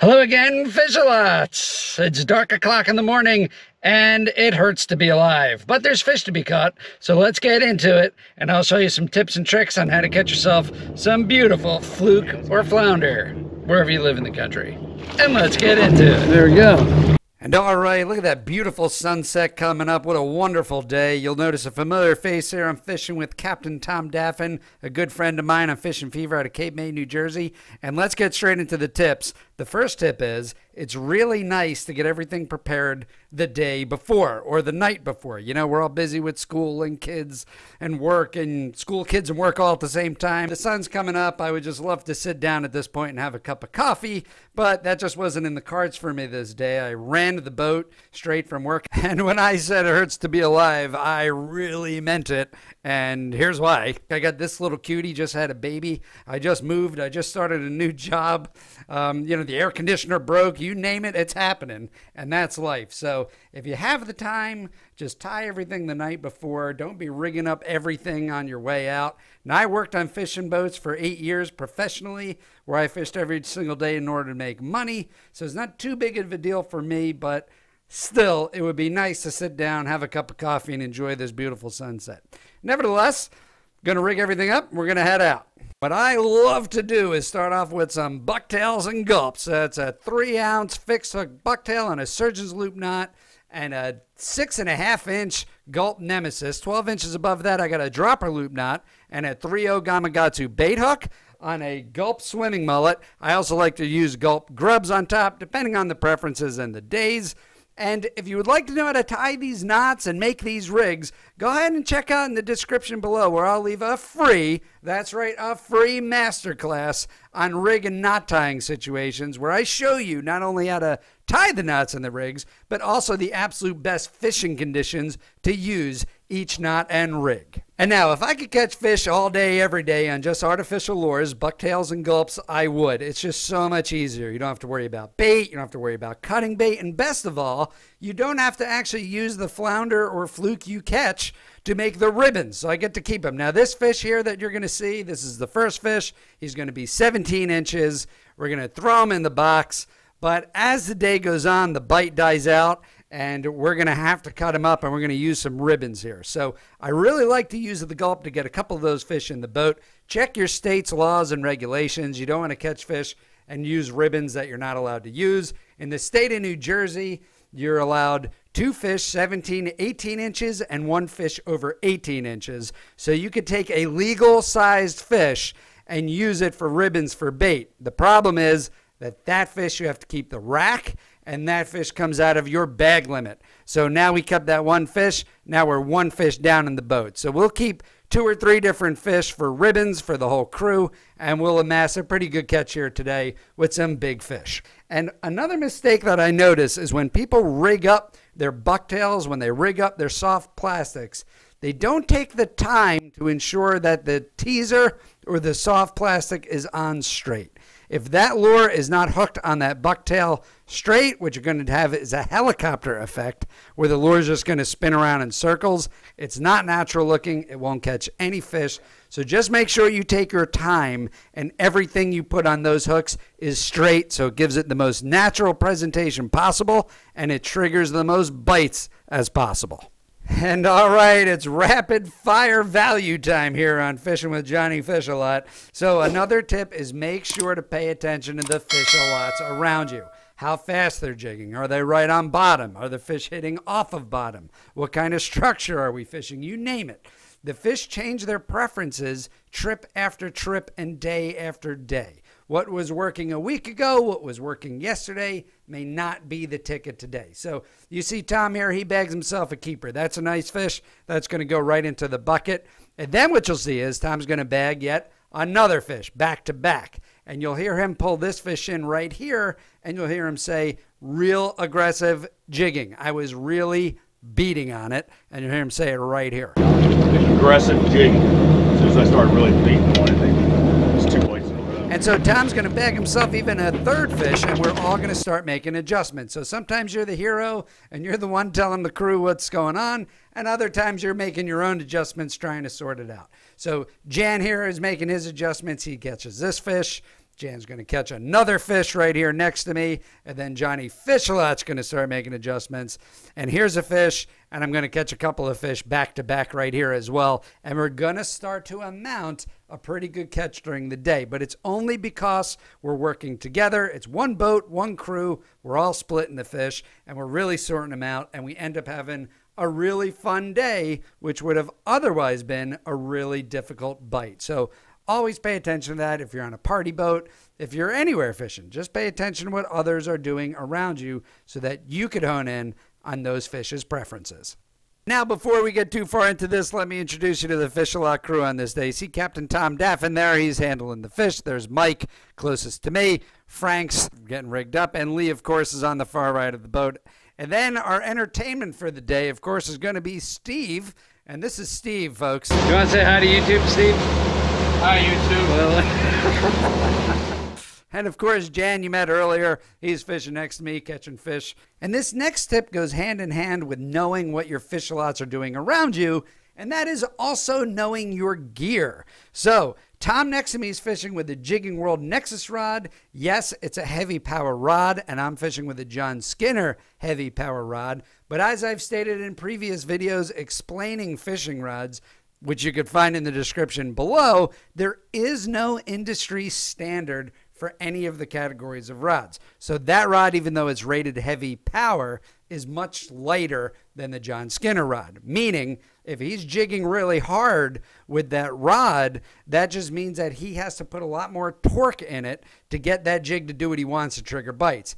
Hello again, Fishalots! It's dark o'clock in the morning, and it hurts to be alive. But there's fish to be caught, so let's get into it, and I'll show you some tips and tricks on how to catch yourself some beautiful fluke or flounder, wherever you live in the country. And let's get into it. There we go. And all right, look at that beautiful sunset coming up. What a wonderful day. You'll notice a familiar face here. I'm fishing with Captain Tom Daffin, a good friend of mine on Fishing Fever out of Cape May, New Jersey. And let's get straight into the tips. The first tip is it's really nice to get everything prepared the day before or the night before. You know, we're all busy with school and kids and work and school, kids and work all at the same time. The sun's coming up. I would just love to sit down at this point and have a cup of coffee, but that just wasn't in the cards for me this day. I ran to the boat straight from work. And when I said it hurts to be alive, I really meant it. And here's why. I got this little cutie, just had a baby. I just moved. I just started a new job. You know, the air conditioner broke. You name it, it's happening. And that's life. So if you have the time, just tie everything the night before. Don't be rigging up everything on your way out. Now, I worked on fishing boats for 8 years professionally, where I fished every single day in order to make money. So it's not too big of a deal for me, but still, it would be nice to sit down, have a cup of coffee, and enjoy this beautiful sunset. Nevertheless, going to rig everything up. We're going to head out. What I love to do is start off with some bucktails and gulps. That's a 3-ounce fixed hook bucktail and a surgeon's loop knot, and a 6.5-inch Gulp Nemesis. 12 inches above that, I got a dropper loop knot and a 3/0 Gamagatsu bait hook on a Gulp swimming mullet. I also like to use Gulp grubs on top, depending on the preferences and the days. And if you would like to know how to tie these knots and make these rigs, go ahead and check out in the description below, where I'll leave a free, that's right, a free masterclass on rig and knot tying situations, where I show you not only how to tie the knots in the rigs, but also the absolute best fishing conditions to use each knot and rig. And now, if I could catch fish all day, every day on just artificial lures, bucktails and gulps, I would. It's just so much easier. You don't have to worry about bait. You don't have to worry about cutting bait. And best of all, you don't have to actually use the flounder or fluke you catch to make the ribbons. So I get to keep them. Now, this fish here that you're going to see, this is the first fish. He's going to be 17 inches. We're going to throw him in the box. But as the day goes on, the bite dies out, and we're going to have to cut them up, and we're going to use some ribbons here. So I really like to use the gulp to get a couple of those fish in the boat. Check your state's laws and regulations. You don't want to catch fish and use ribbons that you're not allowed to use. In the state of New Jersey, you're allowed 2 fish 17 to 18 inches and 1 fish over 18 inches. So you could take a legal-sized fish and use it for ribbons for bait. The problem is that fish, you have to keep the rack, and that fish comes out of your bag limit. So now we kept that 1 fish. Now we're 1 fish down in the boat. So we'll keep 2 or 3 different fish for ribbons for the whole crew, and we'll amass a pretty good catch here today with some big fish. And another mistake that I notice is when people rig up their bucktails, when they rig up their soft plastics, they don't take the time to ensure that the teaser or the soft plastic is on straight. If that lure is not hooked on that bucktail straight, what you're going to have is a helicopter effect, where the lure is just going to spin around in circles. It's not natural looking. It won't catch any fish. So just make sure you take your time, and everything you put on those hooks is straight, so it gives it the most natural presentation possible, and it triggers the most bites as possible. And all right, it's rapid fire value time here on Fishing with Johnnyfishalot. So another tip is make sure to pay attention to the fishalots around you. How fast they're jigging. Are they right on bottom? Are the fish hitting off of bottom? What kind of structure are we fishing? You name it. The fish change their preferences trip after trip and day after day. What was working a week ago, what was working yesterday, may not be the ticket today. So you see Tom here, he bags himself a keeper. That's a nice fish. That's going to go right into the bucket. And then what you'll see is Tom's going to bag yet another fish back to back. And you'll hear him pull this fish in right here, and you'll hear him say, real aggressive jigging. I was really beating on it. And you'll hear him say it right here. Aggressive jigging. As soon as I start really beating on it, it's 2 points. And so Tom's going to bag himself even a third fish, and we're all going to start making adjustments. So sometimes you're the hero, and you're the one telling the crew what's going on, and other times you're making your own adjustments, trying to sort it out. So Jan here is making his adjustments. He catches this fish. Jan's going to catch another fish right here next to me, and then Johnnyfishalot's going to start making adjustments. And here's a fish, and I'm going to catch a couple of fish back to back right here as well. And we're going to start to amount a pretty good catch during the day, but it's only because we're working together. It's one boat, one crew. We're all splitting the fish, and we're really sorting them out, and we end up having a really fun day, which would have otherwise been a really difficult bite. So always pay attention to that if you're on a party boat, if you're anywhere fishing. Just pay attention to what others are doing around you so that you could hone in on those fish's preferences. Now, before we get too far into this, let me introduce you to the Fishalot crew on this day. See Captain Tom Daffin there. He's handling the fish. There's Mike, closest to me. Frank's getting rigged up. And Lee, of course, is on the far right of the boat. And then our entertainment for the day, of course, is going to be Steve. And this is Steve, folks. You want to say hi to YouTube, Steve? Hi, YouTube. Well, and of course, Jan, you met earlier. He's fishing next to me, catching fish. And this next tip goes hand in hand with knowing what your Fishalots are doing around you, and that is also knowing your gear. So Tom next to me is fishing with the Jigging World Nexus Rod. Yes, it's a heavy power rod, and I'm fishing with a John Skinner heavy power rod. But as I've stated in previous videos explaining fishing rods, which you could find in the description below, there is no industry standard for any of the categories of rods. So that rod, even though it's rated heavy power, is much lighter than the John Skinner rod. Meaning, if he's jigging really hard with that rod, that just means that he has to put a lot more torque in it to get that jig to do what he wants to trigger bites.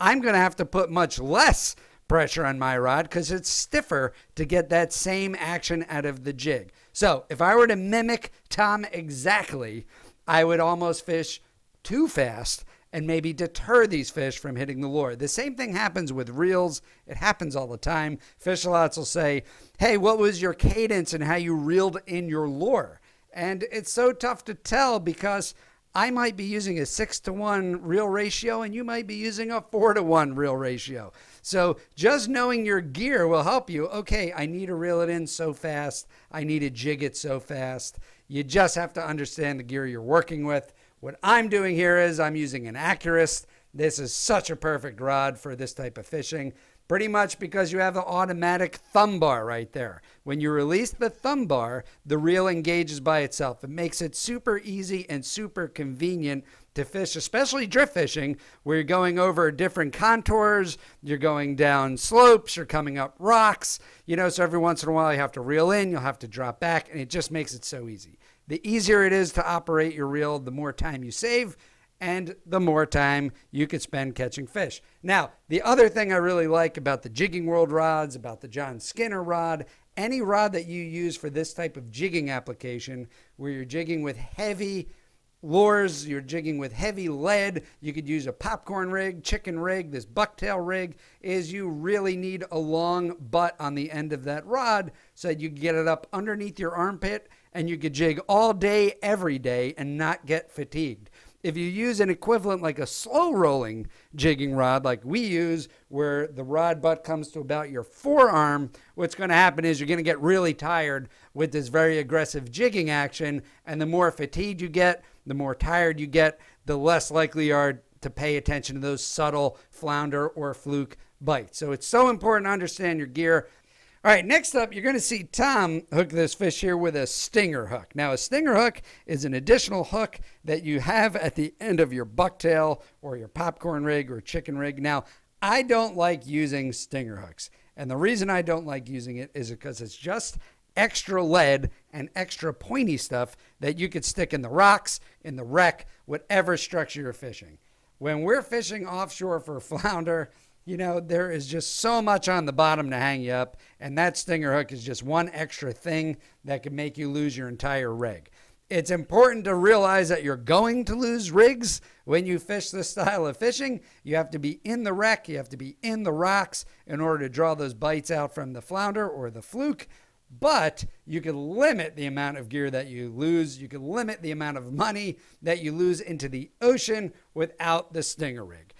I'm gonna have to put much less pressure on my rod because it's stiffer to get that same action out of the jig. So if I were to mimic Tom exactly, I would almost fish too fast and maybe deter these fish from hitting the lure. The same thing happens with reels. It happens all the time. Fishalots will say, hey, what was your cadence and how you reeled in your lure? And it's so tough to tell because I might be using a 6-to-1 reel ratio and you might be using a 4-to-1 reel ratio. So just knowing your gear will help you. Okay, I need to reel it in so fast. I need to jig it so fast. You just have to understand the gear you're working with. What I'm doing here is I'm using an Accurist. This is such a perfect rod for this type of fishing, pretty much because you have an automatic thumb bar right there. When you release the thumb bar, the reel engages by itself. It makes it super easy and super convenient to fish, especially drift fishing, where you're going over different contours, you're going down slopes, you're coming up rocks, you know, so every once in a while you have to reel in, you'll have to drop back, and it just makes it so easy. The easier it is to operate your reel, the more time you save and the more time you could spend catching fish. Now, the other thing I really like about the Jigging World rods, about the John Skinner rod, any rod that you use for this type of jigging application where you're jigging with heavy lures, you're jigging with heavy lead, you could use a popcorn rig, chicken rig, this bucktail rig, is you really need a long butt on the end of that rod so that you can get it up underneath your armpit and you could jig all day, every day, and not get fatigued. If you use an equivalent like a slow rolling jigging rod like we use, where the rod butt comes to about your forearm, what's going to happen is you're going to get really tired with this very aggressive jigging action, and the more fatigued you get, the more tired you get, the less likely you are to pay attention to those subtle flounder or fluke bites. So it's so important to understand your gear. All right, next up, you're going to see Tom hook this fish here with a stinger hook. Now, a stinger hook is an additional hook that you have at the end of your bucktail or your popcorn rig or chicken rig. Now, I don't like using stinger hooks. And the reason I don't like using it is because it's just extra lead and extra pointy stuff that you could stick in the rocks, in the wreck, whatever structure you're fishing. When we're fishing offshore for flounder, you know, there is just so much on the bottom to hang you up, and that stinger hook is just one extra thing that can make you lose your entire rig. It's important to realize that you're going to lose rigs when you fish this style of fishing. You have to be in the wreck, you have to be in the rocks in order to draw those bites out from the flounder or the fluke, but you can limit the amount of gear that you lose. You can limit the amount of money that you lose into the ocean without the stinger rig.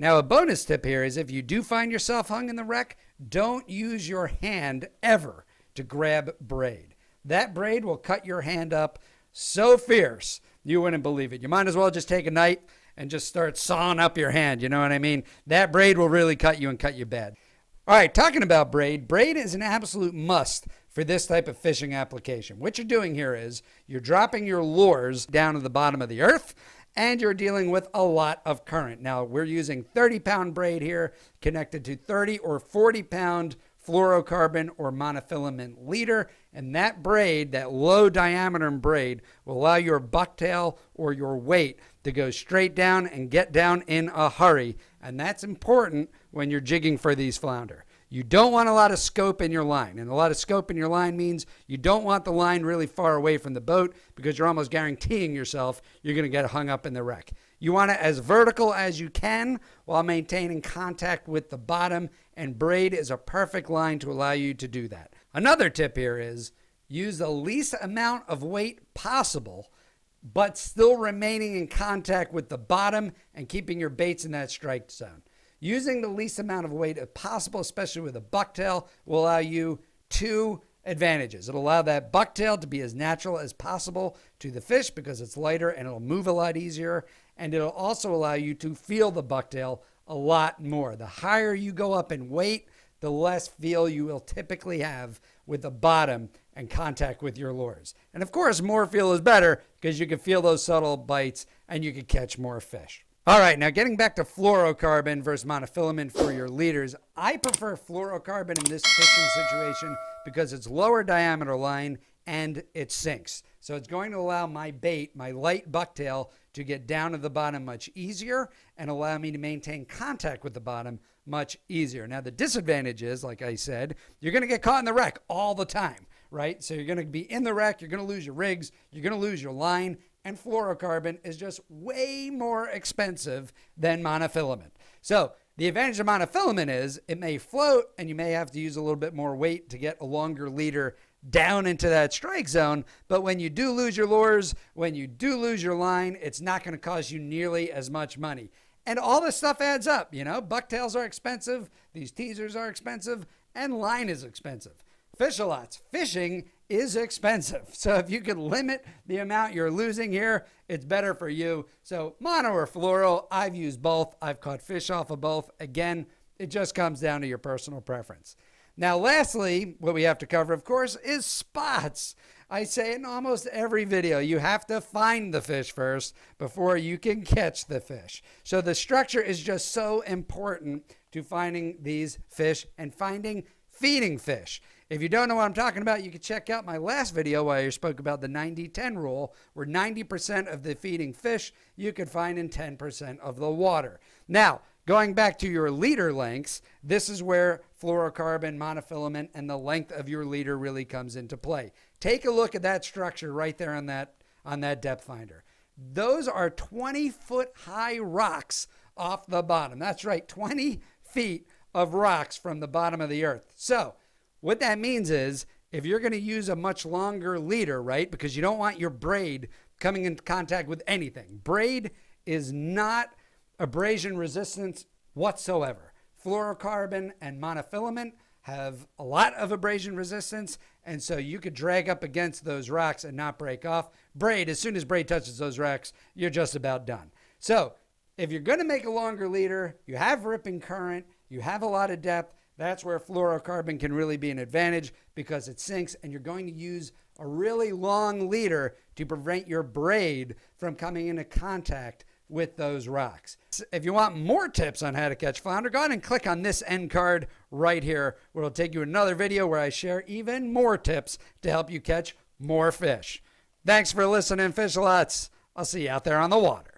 Now, a bonus tip here is if you do find yourself hung in the wreck, don't use your hand ever to grab braid. That braid will cut your hand up so fierce you wouldn't believe it. You might as well just take a knife and just start sawing up your hand. You know what I mean? That braid will really cut you and cut you bad. All right, talking about braid, braid is an absolute must for this type of fishing application. What you're doing here is you're dropping your lures down to the bottom of the earth, and you're dealing with a lot of current. Now, we're using 30-pound braid here connected to 30 or 40-pound fluorocarbon or monofilament leader, and that braid, that low diameter braid, will allow your bucktail or your weight to go straight down and get down in a hurry, and that's important when you're jigging for these flounder. You don't want a lot of scope in your line, and a lot of scope in your line means you don't want the line really far away from the boat because you're almost guaranteeing yourself you're going to get hung up in the wreck. You want it as vertical as you can while maintaining contact with the bottom, and braid is a perfect line to allow you to do that. Another tip here is use the least amount of weight possible but still remaining in contact with the bottom and keeping your baits in that strike zone. Using the least amount of weight possible, especially with a bucktail, will allow you two advantages. It'll allow that bucktail to be as natural as possible to the fish because it's lighter and it'll move a lot easier. And it'll also allow you to feel the bucktail a lot more. The higher you go up in weight, the less feel you will typically have with the bottom and contact with your lures. And of course, more feel is better because you can feel those subtle bites and you can catch more fish. All right, now getting back to fluorocarbon versus monofilament for your leaders, I prefer fluorocarbon in this fishing situation because it's lower diameter line and it sinks. So it's going to allow my bait, my light bucktail, to get down to the bottom much easier and allow me to maintain contact with the bottom much easier. Now the disadvantage is, like I said, you're gonna get caught in the wreck all the time, right? So you're gonna be in the wreck, you're gonna lose your rigs, you're gonna lose your line, and fluorocarbon is just way more expensive than monofilament. So the advantage of monofilament is it may float and you may have to use a little bit more weight to get a longer leader down into that strike zone, but when you do lose your lures, when you do lose your line, it's not going to cost you nearly as much money. And all this stuff adds up, you know? Bucktails are expensive, these teasers are expensive, and line is expensive. Fishalots, fishing is expensive. So if you can limit the amount you're losing here, it's better for you. So mono or fluoro, I've used both. I've caught fish off of both. Again, it just comes down to your personal preference. Now, lastly, what we have to cover, of course, is spots. I say in almost every video, you have to find the fish first before you can catch the fish. So the structure is just so important to finding these fish and finding feeding fish. If you don't know what I'm talking about, you can check out my last video where I spoke about the 90-10 rule, where 90% of the feeding fish you can find in 10% of the water. Now, going back to your leader lengths, this is where fluorocarbon, monofilament, and the length of your leader really comes into play. Take a look at that structure right there on that depth finder. Those are 20-foot high rocks off the bottom. That's right, 20 feet of rocks from the bottom of the earth. So what that means is if you're going to use a much longer leader, right, because you don't want your braid coming into contact with anything. Braid is not abrasion resistance whatsoever. Fluorocarbon and monofilament have a lot of abrasion resistance, and so you could drag up against those rocks and not break off. Braid, as soon as braid touches those rocks, you're just about done. So if you're going to make a longer leader, you have ripping current, you have a lot of depth, that's where fluorocarbon can really be an advantage because it sinks and you're going to use a really long leader to prevent your braid from coming into contact with those rocks. If you want more tips on how to catch flounder, go ahead and click on this end card right here, where it'll take you another video where I share even more tips to help you catch more fish. Thanks for listening, Fishalots. I'll see you out there on the water.